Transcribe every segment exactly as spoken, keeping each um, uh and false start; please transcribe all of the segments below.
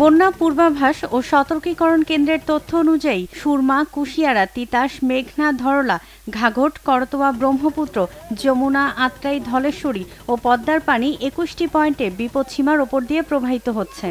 বন্যা পূর্বাভাস ও সতর্কীকরণ কেন্দ্রের তথ্য অনুযায়ী সুরমা, কুশিয়ারা, তিতাস, মেঘনা, ধরলা, ঘাঘট, করতোয়া, ব্রহ্মপুত্র, যমুনা, আত্রাই, ধলেশ্বরী ও পদ্মার পানি একুশটি পয়েন্টে বিপদসীমার ওপর দিয়ে প্রবাহিত হচ্ছে।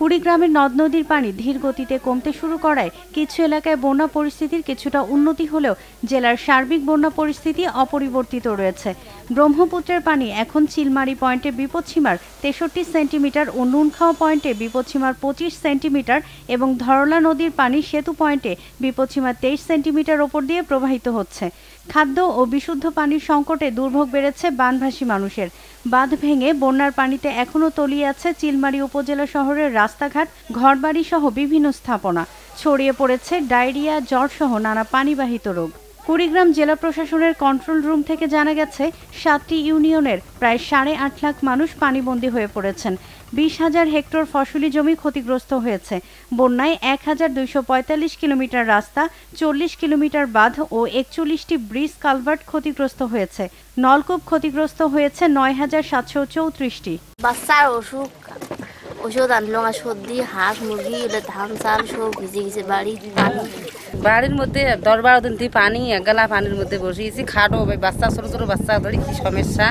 কুড়িগ্রামের নদ নদীর পানি ধীর গতিতে কমতে শুরু করায় কিছু এলাকায় বন্যা পরিস্থিতির কিছুটা উন্নতি হলেও জেলার সার্বিক বন্যা পরিস্থিতি অপরিবর্তিত রয়েছে। ব্রহ্মপুত্রের পানি এখন চিলমারি পয়েন্টে বিপদসীমার তেষট্টি সেন্টিমিটার ও নুনখাওয়া পয়েন্টে বিপদসীমার পঁচিশ সেন্টিমিটার এবং ধরলা নদীর পানি সেতু পয়েন্টে বিপদসীমার তেইশ সেন্টিমিটার ওপর দিয়ে প্রবাহিত হচ্ছে। খাদ্য ও বিশুদ্ধ পানির সংকটে দুর্ভোগ বেড়েছে বানভাসী মানুষের। বাঁধ ভেঙে বন্যার পানিতে এখনও তলিয়ে আছে চিলমারি উপজেলা শহরের রাস্তাঘাট, ঘরবাড়ি সহ বিভিন্ন স্থাপনা। ছড়িয়ে পড়েছে ডায়রিয়া, জ্বর সহ নানা পানিবাহিত রোগ। কুড়িগ্রাম জেলা প্রশাসনের কন্ট্রোল রুম থেকে জানা গেছে, সাতটি ইউনিয়নের প্রায় সাড়ে আট লাখ মানুষ পানিবন্দী হয়ে পড়েছেন। বিশ হাজার হেক্টর ফসলি জমি ক্ষতিগ্রস্ত হয়েছে। বন্যায় এক হাজার দুইশো পঁয়তাল্লিশ কিলোমিটার রাস্তা, চল্লিশ কিলোমিটার বাঁধ ও একচল্লিশটি ব্রিজ কালভার্ট ক্ষতিগ্রস্ত হয়েছে। নলকূপ ক্ষতিগ্রস্ত হয়েছে নয় হাজার সাতশো চৌত্রিশটি। বাচ্চার অসুখ ওষুধ আনলো না, সর্দি, হাঁস, মুরগি, ধান, চাল সব ভিজে গেছে। বাড়ি বাড়ির মধ্যে দশ বারো দিন থেকে পানি, একগালা পানির মধ্যে বসিয়েছি। খাটো বাচ্চা, ছোট ছোট বাচ্চা ধরে কি সমস্যা।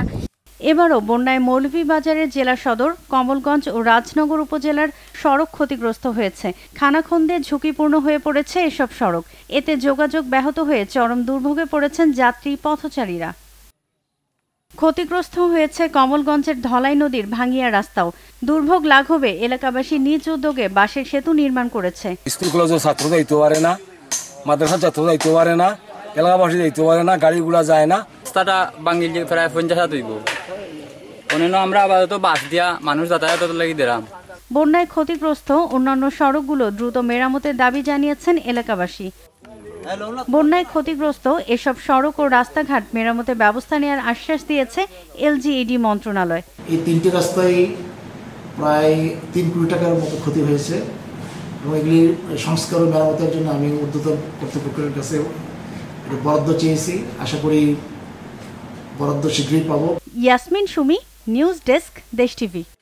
এবারও বন্যায় মৌলভীবাজারের জেলা সদর, কমলগঞ্জ ও রাজনগর উপজেলার সড়ক ক্ষতিগ্রস্ত হয়েছে। খানাখন্দে ঝুঁকিপূর্ণ হয়ে পড়েছে এসব সড়ক। এতে যোগাযোগ ব্যাহত হয়ে চরম দুর্ভোগে পড়েছেন যাত্রী, পথচারীরা। ক্ষতিগ্রস্ত হয়েছে কমলগঞ্জের ধলাই নদীর ভাঙ্গিয়া রাস্তাও। দুর্ভোগ লাঘবে এলাকাবাসী নিজ উদ্যোগে বাঁশের সেতু নির্মাণ করেছে। স্কুল কলেজের ছাত্র যাইতে পারে না, মাদ্রাসার ছাত্র যাইতে পারে না, এলাকাবাসী যাইতে পারে না, গাড়িগুলা যায় না। রাস্তাটা ভাঙিলে প্রায় পঞ্চাশ হাত হইব। অন্যান্য আমরা আপাতত বাস দিয়া মানুষ যাতায়াত লাগি দিলাম। বন্যায় ক্ষতিগ্রস্ত অন্যান্য সড়কগুলো দ্রুত মেরামতের দাবি জানিয়েছেন এলাকাবাসী। বন্যায় ক্ষতিগ্রস্ত এসব সড়ক ও রাস্তাঘাট মেরামতে ব্যবস্থা নেওয়ার আশ্বাস দিয়েছে এলজিইডি মন্ত্রণালয়। এই তিনটি রাস্তায় প্রায় তিন কোটি টাকার মতো ক্ষতি হয়েছে এবং এগুলি সংস্কার ও মেরামতের জন্য আমি ঊর্ধ্বতন কর্তৃপক্ষের কাছে বরাদ্দ চেয়েছি। আশা করি বরাদ্দ শীঘ্রই পাবো। Yasmin Sumi, news desk, Desh TV.